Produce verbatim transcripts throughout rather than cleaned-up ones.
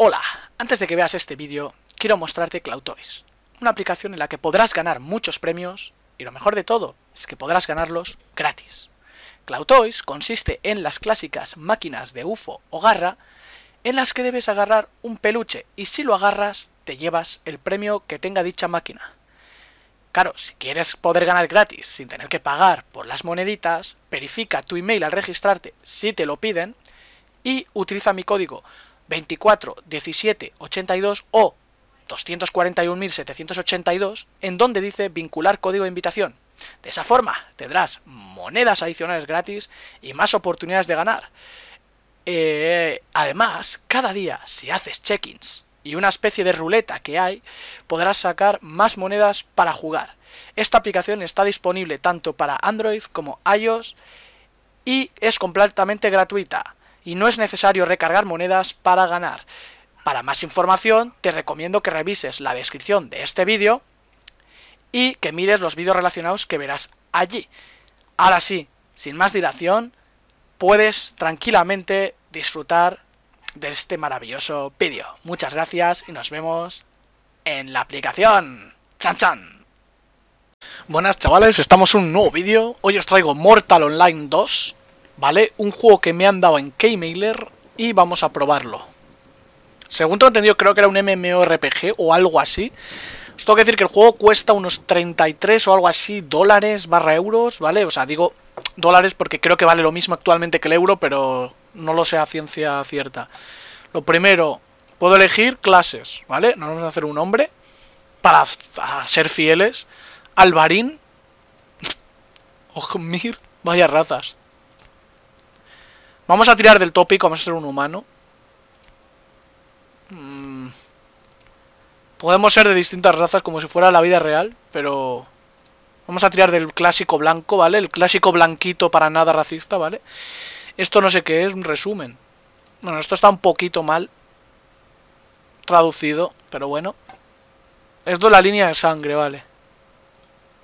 Hola, antes de que veas este vídeo, quiero mostrarte Claw Toys, una aplicación en la que podrás ganar muchos premios, y lo mejor de todo es que podrás ganarlos gratis. Claw Toys consiste en las clásicas máquinas de UFO o garra, en las que debes agarrar un peluche, y si lo agarras, te llevas el premio que tenga dicha máquina. Claro, si quieres poder ganar gratis sin tener que pagar por las moneditas, verifica tu email al registrarte si te lo piden, y utiliza mi código veinticuatro diecisiete ochenta y dos o doscientos cuarenta y un mil setecientos ochenta y dos, en donde dice vincular código de invitación. De esa forma tendrás monedas adicionales gratis y más oportunidades de ganar. Eh, además, cada día, si haces check-ins y una especie de ruleta que hay, podrás sacar más monedas para jugar. Esta aplicación está disponible tanto para Android como iOS y es completamente gratuita. Y no es necesario recargar monedas para ganar. Para más información te recomiendo que revises la descripción de este vídeo y que mires los vídeos relacionados que verás allí. Ahora sí, sin más dilación, puedes tranquilamente disfrutar de este maravilloso vídeo. Muchas gracias y nos vemos en la aplicación. ¡Chan, chan! Buenas chavales, estamos en un nuevo vídeo. Hoy os traigo Mortal Online dos. ¿Vale? Un juego que me han dado en Keymailer y vamos a probarlo. Según tengo entendido, creo que era un M M O R P G o algo así. Os tengo que decir que el juego cuesta unos treinta y tres o algo así dólares barra euros, ¿vale? O sea, digo dólares porque creo que vale lo mismo actualmente que el euro, pero no lo sé a ciencia cierta. Lo primero, puedo elegir clases, ¿vale? Nos vamos a hacer un hombre para, para ser fieles. Alvarín. Ojmir, vaya razas. Vamos a tirar del tópico, vamos a ser un humano. Mm. Podemos ser de distintas razas como si fuera la vida real, pero... Vamos a tirar del clásico blanco, ¿vale? El clásico blanquito para nada racista, ¿vale? Esto no sé qué es, un resumen. Bueno, esto está un poquito mal traducido, pero bueno. Esto es la línea de sangre, ¿vale?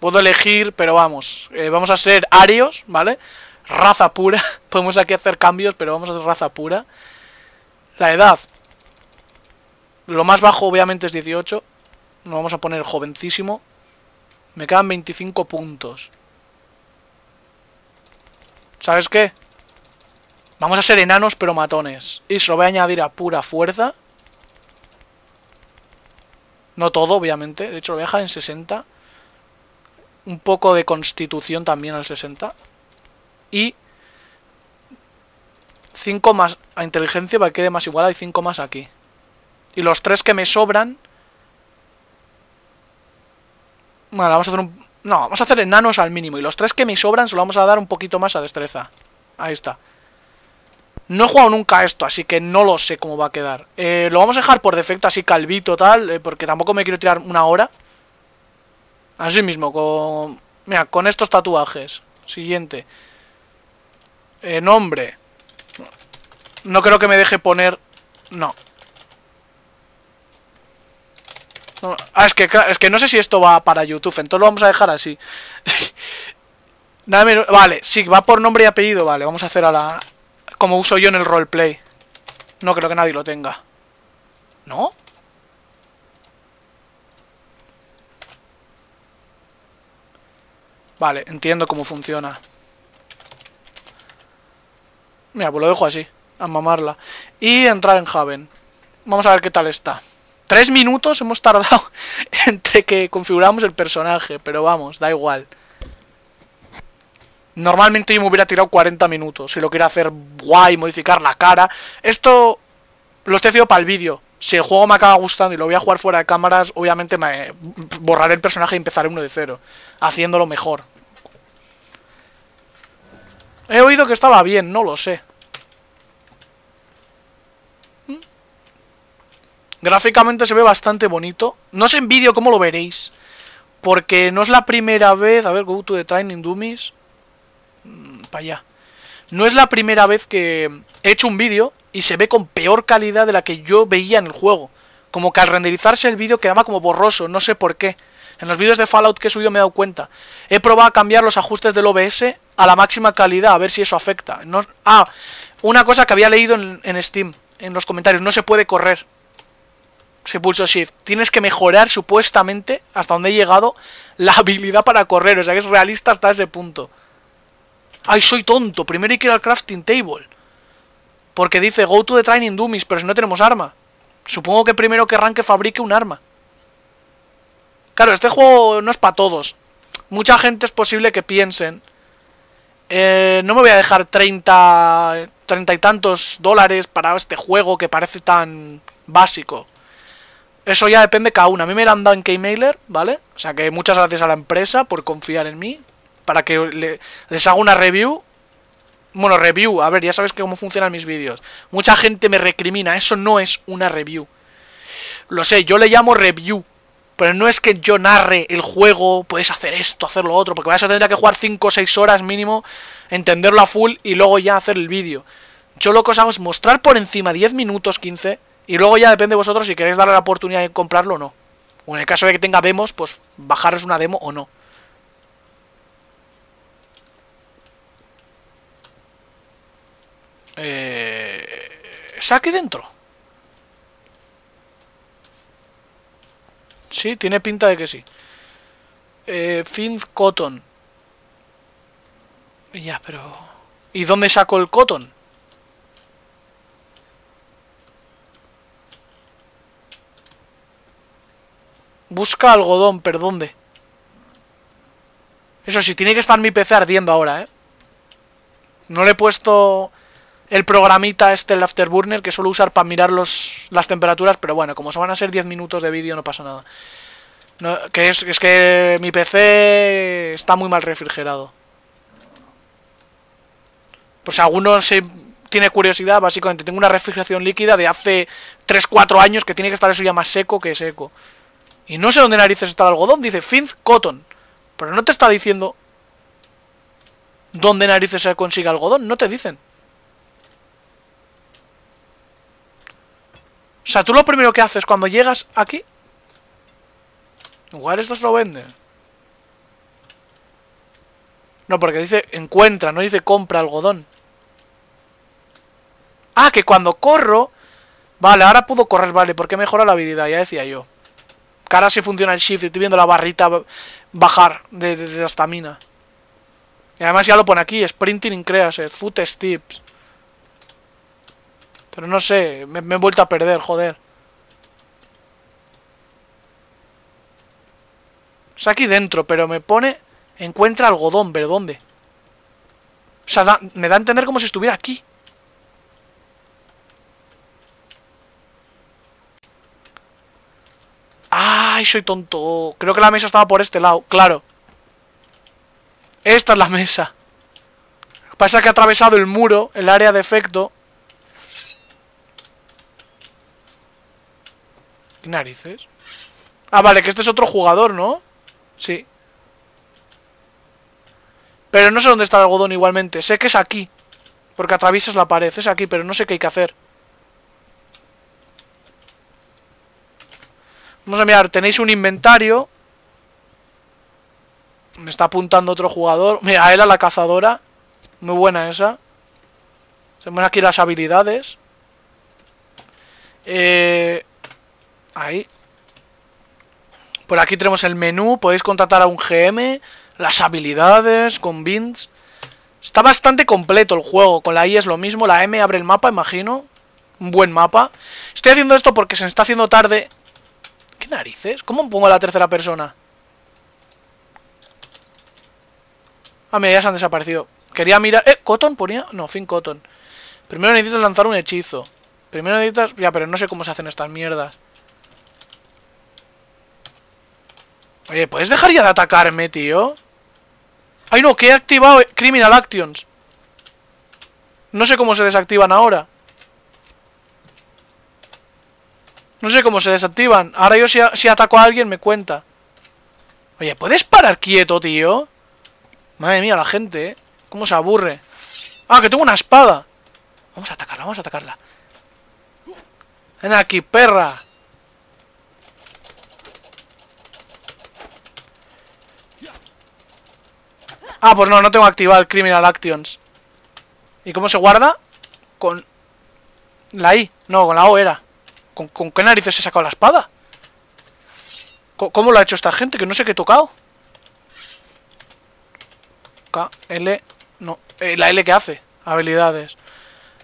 Puedo elegir, pero vamos. Eh, vamos a ser arios, ¿vale? Raza pura, podemos aquí hacer cambios, pero vamos a hacer raza pura. La edad, lo más bajo obviamente es dieciocho. Nos vamos a poner jovencísimo. Me quedan veinticinco puntos. ¿Sabes qué? Vamos a ser enanos pero matones. Y se lo voy a añadir a pura fuerza. No todo, obviamente. De hecho lo voy a dejar en sesenta. Un poco de constitución también al sesenta. Y cinco más a inteligencia para que quede más igualada y cinco más aquí. Y los tres que me sobran... Bueno, vamos a hacer un... No, vamos a hacer enanos al mínimo. Y los tres que me sobran se lo vamos a dar un poquito más a destreza. Ahí está. No he jugado nunca esto, así que no lo sé cómo va a quedar. Eh, lo vamos a dejar por defecto así calvito tal, eh, porque tampoco me quiero tirar una hora. Así mismo, con... Mira, con estos tatuajes. Siguiente. Eh, nombre. No creo que me deje poner... No. no ah, es que, es que no sé si esto va para YouTube. Entonces lo vamos a dejar así. Nada menos... Vale, sí, va por nombre y apellido. Vale, vamos a hacer a la... Como uso yo en el roleplay. No creo que nadie lo tenga. ¿No? Vale, entiendo cómo funciona. Mira, pues lo dejo así, a mamarla. Y entrar en Haven. Vamos a ver qué tal está. Tres minutos hemos tardado entre que configuramos el personaje, pero vamos, da igual. Normalmente yo me hubiera tirado cuarenta minutos. Si lo quiero hacer guay, modificar la cara. Esto lo estoy haciendo para el vídeo. Si el juego me acaba gustando y lo voy a jugar fuera de cámaras, obviamente me borraré el personaje y empezaré uno de cero. Haciéndolo mejor. He oído que estaba bien, no lo sé. ¿Mm? Gráficamente se ve bastante bonito. No sé en vídeo cómo lo veréis. Porque no es la primera vez... A ver, go to the training dummies. Mm, para allá. No es la primera vez que he hecho un vídeo y se ve con peor calidad de la que yo veía en el juego. Como que al renderizarse el vídeo quedaba como borroso, no sé por qué. En los vídeos de Fallout que he subido me he dado cuenta. He probado a cambiar los ajustes del O B S a la máxima calidad, a ver si eso afecta. No, ah, una cosa que había leído en, en Steam. en los comentarios, no se puede correr si pulso Shift. Tienes que mejorar supuestamente, hasta donde he llegado, la habilidad para correr. O sea que es realista hasta ese punto. ¡Ay, soy tonto! Primero hay que ir al crafting table. Porque dice go to the training dummies, pero si no tenemos arma. Supongo que primero querrán que fabrique un arma. Claro, este juego no es para todos. Mucha gente es posible que piensen... Eh, no me voy a dejar treinta, treinta y tantos dólares para este juego que parece tan básico. Eso ya depende de cada uno. A mí me lo han dado en Keymailer, ¿vale? O sea que muchas gracias a la empresa por confiar en mí. Para que le, les haga una review. Bueno, review, a ver, ya sabes que cómo funcionan mis vídeos. Mucha gente me recrimina, eso no es una review. Lo sé, yo le llamo review. Pero no es que yo narre el juego, puedes hacer esto, hacer lo otro, porque para eso tendría que jugar cinco o seis horas mínimo, entenderlo a full y luego ya hacer el vídeo. Yo lo que os hago es mostrar por encima diez minutos, quince, y luego ya depende de vosotros si queréis darle la oportunidad de comprarlo o no. O en el caso de que tenga demos, pues bajaros una demo o no. Eh... ¿Está aquí dentro? Sí, tiene pinta de que sí. Eh, Find Cotton. Ya, pero... ¿Y dónde saco el Cotton? Busca algodón, pero ¿dónde? Eso sí, tiene que estar mi P C ardiendo ahora, ¿eh? No le he puesto... el programita este, el Afterburner, que suelo usar para mirar los, las temperaturas, pero bueno, como se van a ser diez minutos de vídeo no pasa nada. No, que es, es que mi P C está muy mal refrigerado. Pues si alguno se tiene curiosidad, básicamente tengo una refrigeración líquida de hace tres cuatro años que tiene que estar eso ya más seco que seco. Y no sé dónde narices está el algodón, dice Find Cotton, pero no te está diciendo dónde narices se consigue algodón, no te dicen. O sea, tú lo primero que haces cuando llegas aquí... Igual estos lo venden. No, porque dice encuentra, no dice compra algodón. Ah, que cuando corro... Vale, ahora puedo correr, vale, porque mejora la habilidad, ya decía yo. Que ahora sí funciona el shift, estoy viendo la barrita bajar de, de, de la estamina. Y además ya lo pone aquí, sprinting increase, footsteps... Pero no sé, me, me he vuelto a perder, joder. O sea, aquí dentro, pero me pone... Encuentra algodón, ¿pero dónde? O sea, da, me da a entender como si estuviera aquí. ¡Ay, soy tonto! Creo que la mesa estaba por este lado, claro. Esta es la mesa. Pasa que ha atravesado el muro, el área de efecto... Narices. Ah, vale, que este es otro jugador, ¿no? Sí. Pero no sé dónde está el algodón igualmente. Sé que es aquí. Porque atraviesas la pared. Es aquí, pero no sé qué hay que hacer. Vamos a mirar. Tenéis un inventario. Me está apuntando otro jugador. Mira, a él, a la cazadora. Muy buena esa. Tenemos aquí las habilidades. Eh... Ahí. Por aquí tenemos el menú. Podéis contratar a un G M. Las habilidades. Con bins. Está bastante completo el juego. Con la I es lo mismo. La M abre el mapa, imagino. Un buen mapa. Estoy haciendo esto porque se me está haciendo tarde. ¿Qué narices? ¿Cómo pongo a la tercera persona? Ah, mira, ya se han desaparecido. Quería mirar... Eh, Cotton ponía... No, Fin Cotton. Primero necesitas lanzar un hechizo. Primero necesitas... Ya, pero no sé cómo se hacen estas mierdas. Oye, ¿puedes dejar ya de atacarme, tío? Ay, no, que he activado Criminal Actions. No sé cómo se desactivan ahora. No sé cómo se desactivan. Ahora yo si, si ataco a alguien me cuenta. Oye, ¿puedes parar quieto, tío? Madre mía, la gente, ¿eh? Cómo se aburre. Ah, que tengo una espada. Vamos a atacarla, vamos a atacarla. Ven aquí, perra. Ah, pues no, no tengo activado el Criminal Actions. ¿Y cómo se guarda? Con... La I. No, con la O era. ¿Con, con qué narices se sacó la espada? ¿Cómo, ¿Cómo lo ha hecho esta gente? Que no sé qué he tocado. K, L... No. Eh, ¿La L qué hace? Habilidades.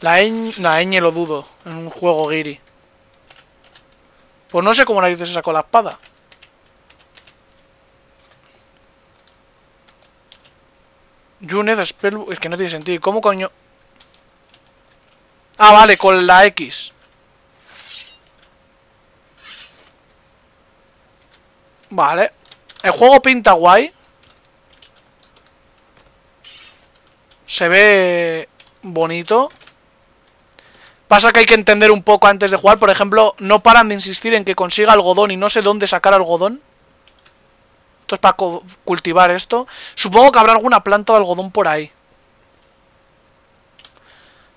La ñ... La ñ lo dudo. En un juego guiri. Pues no sé cómo narices se sacó la espada. Yunez, Spell... Es que no tiene sentido. ¿Cómo coño...? Ah, vale, con la X. Vale. El juego pinta guay. Se ve... bonito. Pasa que hay que entender un poco antes de jugar. Por ejemplo, no paran de insistir en que consiga algodón y no sé dónde sacar algodón. Esto es para cultivar esto. Supongo que habrá alguna planta de algodón por ahí.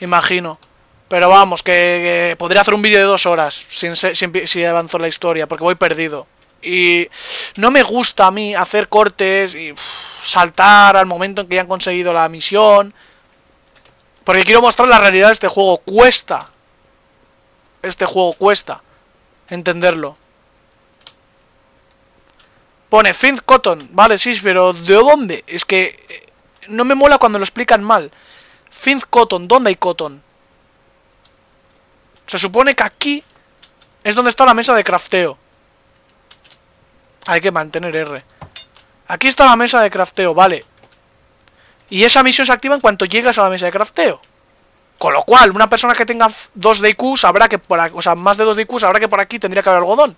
Imagino. Pero vamos, que, que podría hacer un vídeo de dos horas sin, sin, si avanzo la historia, porque voy perdido. Y no me gusta a mí hacer cortes y uff, saltar al momento en que ya han conseguido la misión. Porque quiero mostrar la realidad de este juego. Cuesta. Este juego cuesta entenderlo. Pone Think Cotton. Vale, sí, pero ¿de dónde? Es que no me mola cuando lo explican mal. Think Cotton. ¿Dónde hay cotton? Se supone que aquí es donde está la mesa de crafteo. Hay que mantener R. Aquí está la mesa de crafteo, vale. Y esa misión se activa en cuanto llegas a la mesa de crafteo. Con lo cual, una persona que tenga dos de I Q sabrá que por aquí, o sea, más de dos de I Q sabrá que por aquí tendría que haber algodón.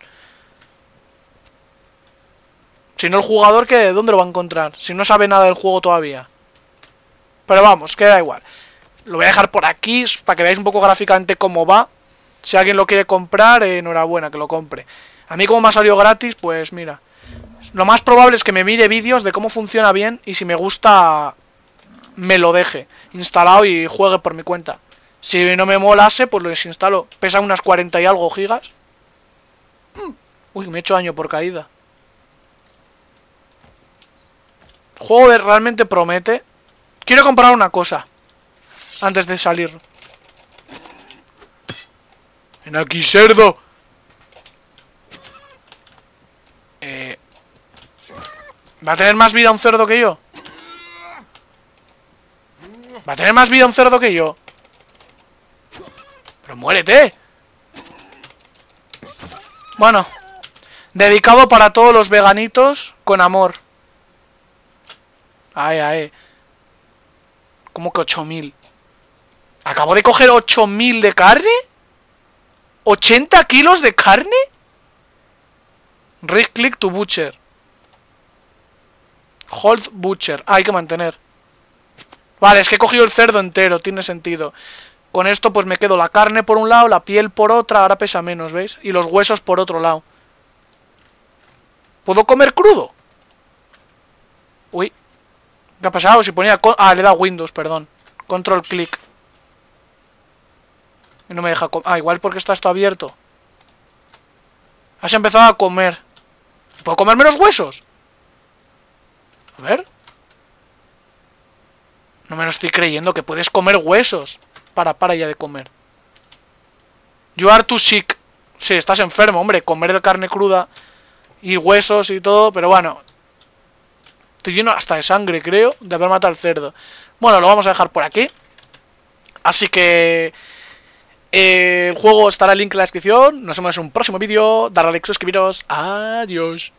Si no, el jugador, ¿qué? ¿Dónde lo va a encontrar? Si no sabe nada del juego todavía. Pero vamos, que da igual. Lo voy a dejar por aquí para que veáis un poco gráficamente cómo va. Si alguien lo quiere comprar, eh, enhorabuena, que lo compre. A mí como me ha salido gratis, pues mira. Lo más probable es que me mire vídeos de cómo funciona bien y si me gusta, me lo deje instalado y juegue por mi cuenta. Si no me molase, pues lo desinstalo. Pesa unas cuarenta y algo gigas. Uy, me he hecho daño por caída. El juego realmente promete. Quiero comprar una cosa antes de salir. ¡Ven aquí, cerdo! Eh... ¿Va a tener más vida un cerdo que yo? ¿Va a tener más vida un cerdo que yo? ¡Pero muérete! Bueno. Dedicado para todos los veganitos con amor. Ay, ay. ¿Cómo que ocho mil? ¿Acabo de coger ocho mil de carne? ¿ochenta kilos de carne? Right click to butcher. Hold butcher. Ah, hay que mantener. Vale, es que he cogido el cerdo entero. Tiene sentido. Con esto pues me quedo la carne por un lado, la piel por otra. Ahora pesa menos, ¿veis? Y los huesos por otro lado. ¿Puedo comer crudo? Uy. ¿Qué ha pasado? Si ponía... Ah, le da Windows, perdón. Control click. Y no me deja... Ah, igual porque está esto abierto. Has empezado a comer. ¿Puedo comerme los huesos? A ver. No me lo estoy creyendo, que puedes comer huesos. Para, para ya de comer. You are too sick. Sí, estás enfermo, hombre. Comer el carne cruda y huesos y todo, pero bueno... Estoy lleno hasta de sangre, creo, de haber matado al cerdo. Bueno, lo vamos a dejar por aquí. Así que... Eh, el juego estará el link en la descripción. Nos vemos en un próximo vídeo. Darle a like, suscribiros. Adiós.